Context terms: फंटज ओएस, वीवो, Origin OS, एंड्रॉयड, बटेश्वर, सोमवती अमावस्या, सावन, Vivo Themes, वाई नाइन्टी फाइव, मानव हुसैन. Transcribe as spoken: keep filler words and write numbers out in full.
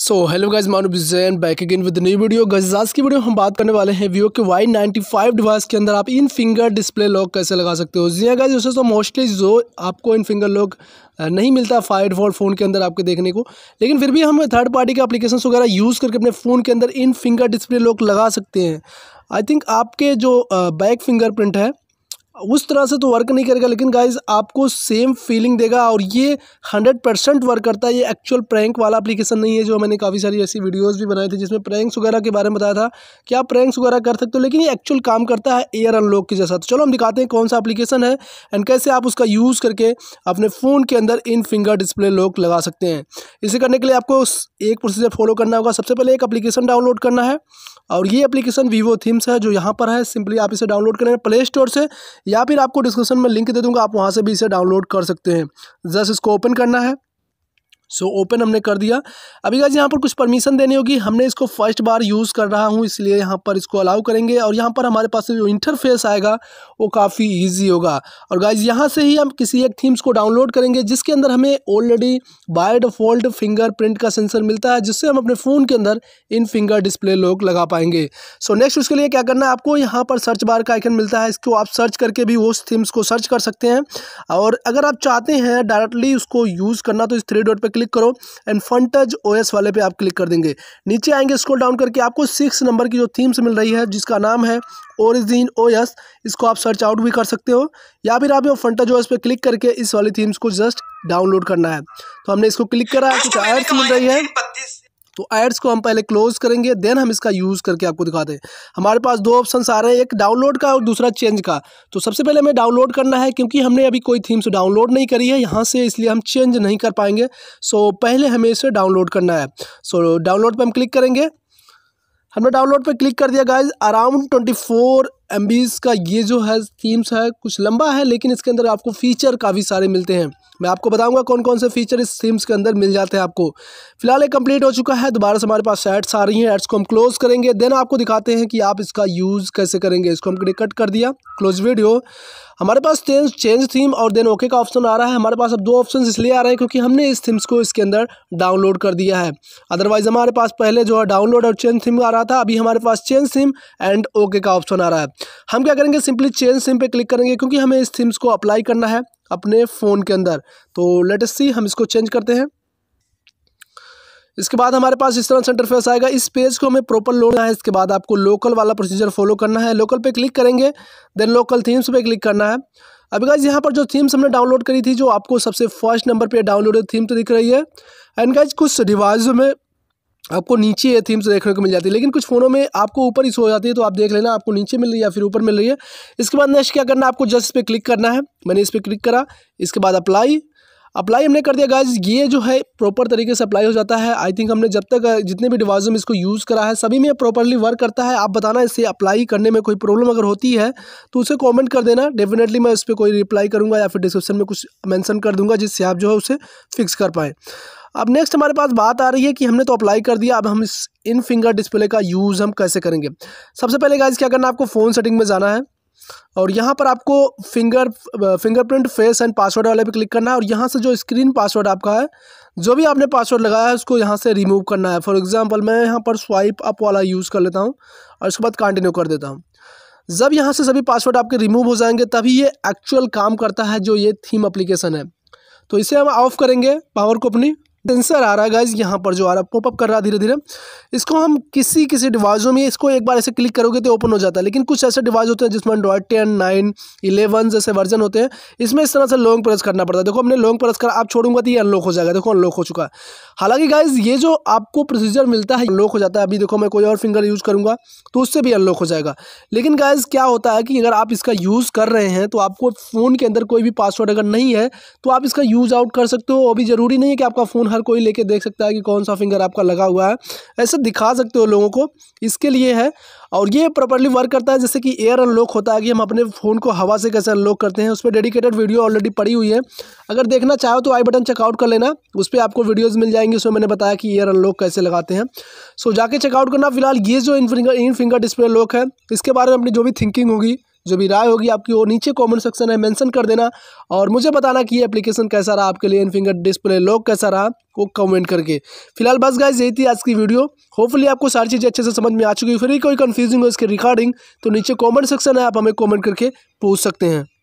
So hello guys, मानव हुसैन back again with new video. Guys आज की video हम बात करने वाले हैं वीवो के वाई नाइन्टी फाइव डिवाइस के अंदर आप इन फिंगर डिस्प्ले लॉक कैसे लगा सकते हो। जी गाइस, दोस्तों मोस्टली जो आपको इन फिंगर लॉक नहीं मिलता फाइव डिफॉल्ट फ़ोन के अंदर आपके देखने को, लेकिन फिर भी हम थर्ड पार्टी के एप्लीकेशंस वगैरह यूज़ करके अपने फ़ोन के अंदर इन फिंगर डिस्प्ले लॉक लगा सकते हैं। आई थिंक आपके जो बैक फिंगरप्रिंट है उस तरह से तो वर्क नहीं करेगा, लेकिन गाइज आपको सेम फीलिंग देगा और ये हंड्रेड परसेंट वर्क करता है। ये एक्चुअल प्रैंक वाला एप्लीकेशन नहीं है, जो मैंने काफ़ी सारी ऐसी वीडियोस भी बनाए थे जिसमें प्रैंक्स वगैरह के बारे में बताया था कि आप प्रैंक्स वगैरह कर सकते हो, लेकिन ये एक्चुअल काम करता है एयर अनलॉक के जैसा। तो चलो हम दिखाते हैं कौन सा एप्लीकेशन है एंड कैसे आप उसका यूज़ करके अपने फ़ोन के अंदर इन फिंगर डिस्प्ले लॉक लगा सकते हैं। इसे करने के लिए आपको एक प्रोसीजर फॉलो करना होगा। सबसे पहले एक एप्लीकेशन डाउनलोड करना है और ये एप्लीकेशन वीवो थीम्स है जो यहाँ पर है। सिंपली आप इसे डाउनलोड करें प्ले स्टोर से, या फिर आपको डिस्क्रिप्शन में लिंक दे दूंगा, आप वहाँ से भी इसे डाउनलोड कर सकते हैं। जस्ट इसको ओपन करना है। सो so, ओपन हमने कर दिया। अभी गाइस यहाँ पर कुछ परमिशन देनी होगी, हमने इसको फर्स्ट बार यूज़ कर रहा हूँ इसलिए यहाँ पर इसको अलाउ करेंगे और यहाँ पर हमारे पास जो इंटरफेस आएगा वो काफ़ी इजी होगा। और गाइस यहाँ से ही हम किसी एक थीम्स को डाउनलोड करेंगे जिसके अंदर हमें ऑलरेडी बाय डिफ़ॉल्ट फिंगरप्रिंट का सेंसर मिलता है, जिससे हम अपने फ़ोन के अंदर इन फिंगर डिस्प्ले लॉक लगा पाएंगे। सो so, नेक्स्ट उसके लिए क्या करना है, आपको यहाँ पर सर्च बार का आइकन मिलता है, इसको आप सर्च करके भी उस थीम्स को सर्च कर सकते हैं। और अगर आप चाहते हैं डायरेक्टली उसको यूज़ करना तो इस थ्री डॉट पर क्लिक करो एंड फंटज ओएस वाले पे आप क्लिक कर देंगे। नीचे आएंगे, स्क्रॉल डाउन करके आपको सिक्स नंबर की जो थीम्स मिल रही है जिसका नाम है ओरिजिन ओएस, इसको आप सर्च आउट भी कर सकते हो, या फिर आप ये फंटज ओएस पे क्लिक करके इस वाली थीम्स को जस्ट डाउनलोड करना है। तो हमने इसको क्लिक करा, कुछ एड्स मिल रही है तो एड्स को हम पहले क्लोज करेंगे, देन हम इसका यूज़ करके आपको दिखाते हैं। हमारे पास दो ऑप्शंस आ रहे हैं, एक डाउनलोड का और दूसरा चेंज का। तो सबसे पहले हमें डाउनलोड करना है क्योंकि हमने अभी कोई थीम्स डाउनलोड नहीं करी है यहाँ से, इसलिए हम चेंज नहीं कर पाएंगे। सो पहले हमें इसे डाउनलोड करना है। सो डाउनलोड पर हम क्लिक करेंगे। हमने डाउनलोड पर क्लिक कर दिया। Guys around twenty four MBs का ये जो है थीम्स है, कुछ लंबा है लेकिन इसके अंदर आपको फीचर काफ़ी सारे मिलते हैं। मैं आपको बताऊंगा कौन कौन से फीचर इस थीम्स के अंदर मिल जाते हैं आपको। फिलहाल ये कंप्लीट हो चुका है। दोबारा से हमारे पास एड्स आ रही हैं, एड्स को हम क्लोज़ करेंगे, देन आपको दिखाते हैं कि आप इसका यूज़ कैसे करेंगे। इसको हमने कट कर दिया, क्लोज वीडियो। हमारे पास चेंज चेंज थीम और देन ओके का ऑप्शन आ रहा है। हमारे पास अब दो ऑप्शन इसलिए आ रहे हैं क्योंकि हमने इस थीम्स को इसके अंदर डाउनलोड कर दिया है, अदरवाइज़ हमारे पास पहले जो है डाउनलोड और चेंज थीम आ रहा था, अभी हमारे पास चेंज थीम एंड ओके का ऑप्शन आ रहा है। हम क्या करेंगे, सिंपली चेंज थीम पे क्लिक करेंगे क्योंकि हमें इस थीम्स को अप्लाई करना है अपने फ़ोन के अंदर। तो लेट अस सी, हम इसको चेंज करते हैं। इसके बाद हमारे पास इस तरह से इंटरफेस आएगा। इस पेज को हमें प्रॉपर लोड करना है। इसके बाद आपको लोकल वाला प्रोसीजर फॉलो करना है। लोकल पे क्लिक करेंगे, देन लोकल थीम्स पे क्लिक करना है। अभी गाइस यहाँ पर जो थीम्स हमने डाउनलोड करी थी, जो आपको सबसे फर्स्ट नंबर पर डाउनलोडेड थीम तो दिख रही है, एंड गाइस कुछ डिवाइस में आपको नीचे ये थीम्स देखने को मिल जाती है, लेकिन कुछ फ़ोनों में आपको ऊपर ही शो जाती है, तो आप देख लेना आपको नीचे मिल रही है या फिर ऊपर मिल रही है। इसके बाद नेक्स्ट क्या करना है, आपको जस्ट इस पर क्लिक करना है। मैंने इस पर क्लिक करा, इसके बाद अप्लाई अप्लाई हमने कर दिया। गाइज ये जो है प्रॉपर तरीके से अप्लाई हो जाता है। आई थिंक हमने जब तक जितने भी डिवाइस में इसको यूज़ करा है सभी में प्रॉपरली वर्क करता है। आप बताना इसे अप्लाई करने में कोई प्रॉब्लम अगर होती है तो उसे कमेंट कर देना, डेफिनेटली मैं उस पर कोई रिप्लाई करूँगा या फिर डिस्क्रिप्शन में कुछ मेंशन कर दूंगा जिससे आप जो है उसे फिक्स कर पाएँ। अब नेक्स्ट हमारे पास बात आ रही है कि हमने तो अप्लाई कर दिया, अब हम इस इन फिंगर डिस्प्ले का यूज़ हम कैसे करेंगे। सबसे पहले गाइज क्या करना है, आपको फ़ोन सेटिंग में जाना है और यहाँ पर आपको finger fingerprint face and password वाले पे क्लिक करना है और यहाँ से जो स्क्रीन पासवर्ड आपका है, जो भी आपने पासवर्ड लगाया है उसको यहाँ से रिमूव करना है। फॉर एग्जांपल मैं यहाँ पर स्वाइप अप वाला यूज़ कर लेता हूँ और उसके बाद कंटिन्यू कर देता हूँ। जब यहाँ से सभी पासवर्ड आपके रिमूव हो जाएंगे तभी ये एक्चुअल काम करता है जो ये थीम अप्लीकेशन है। तो इसे हम ऑफ करेंगे, पावर को अपनी सेंसर आ रहा है गाइज यहाँ पर जो आ रहा है पॉपअप कर रहा है धीरे धीरे। इसको हम किसी किसी डिवाइसों में इसको एक बार ऐसे क्लिक करोगे तो ओपन हो जाता है, लेकिन कुछ ऐसे डिवाइस होते हैं जिसमें एंड्रॉयड टेन नाइन इलेवन जैसे वर्जन होते हैं, इसमें इस तरह से लॉन्ग प्रेस करना पड़ता है। देखो हमने लॉन्ग प्रेस करा, आप छोड़ूंगा तो ये अनलॉक हो जाएगा। देखो अनलॉक हो चुका है। हालांकि गाइज ये जो आपको प्रोसीजर मिलता है अनलॉक हो जाता है। अभी देखो मैं कोई और फिंगर यूज़ करूँगा तो उससे भी अनलॉक हो जाएगा। लेकिन गाइज क्या होता है कि अगर आप इसका यूज़ कर रहे हैं तो आपको फ़ोन के अंदर कोई भी पासवर्ड अगर नहीं है तो आप इसका यूज़ आउट कर सकते हो। अभी ज़रूरी नहीं है कि आपका फ़ोन हर कोई लेके देख सकता है कि कौन सा फिंगर आपका लगा हुआ है, ऐसे दिखा सकते हो लोगों को, इसके लिए है। और ये प्रॉपर्ली वर्क करता है जैसे कि एयर अनलॉक होता है कि हम अपने फ़ोन को हवा से कैसे अनलॉक करते हैं। उस पर डेडिकेटेड वीडियो ऑलरेडी पड़ी हुई है, अगर देखना चाहो तो आई बटन चेकआउट कर लेना, उस पर आपको वीडियोज़ मिल जाएंगी। उसमें मैंने बताया कि एयर अनलॉक कैसे लगाते हैं, सो जाके चेकआउट करना। फिलहाल ये जो in finger in finger display lock है इसके बारे में अपनी जो भी थिंकिंग होगी, जो भी राय होगी आपकी वो नीचे कमेंट सेक्शन में मेंशन कर देना और मुझे बताना कि ये एप्लीकेशन कैसा रहा आपके लिए, इन फिंगर डिस्प्ले लॉक कैसा रहा वो कमेंट करके। फिलहाल बस गाइस यही थी आज की वीडियो, होपफुली आपको सारी चीज़ें अच्छे से समझ में आ चुकी है। फिर भी कोई कन्फ्यूजिंग हो इसके रिगार्डिंग तो नीचे कॉमेंट सेक्शन है, आप हमें कॉमेंट करके पूछ सकते हैं।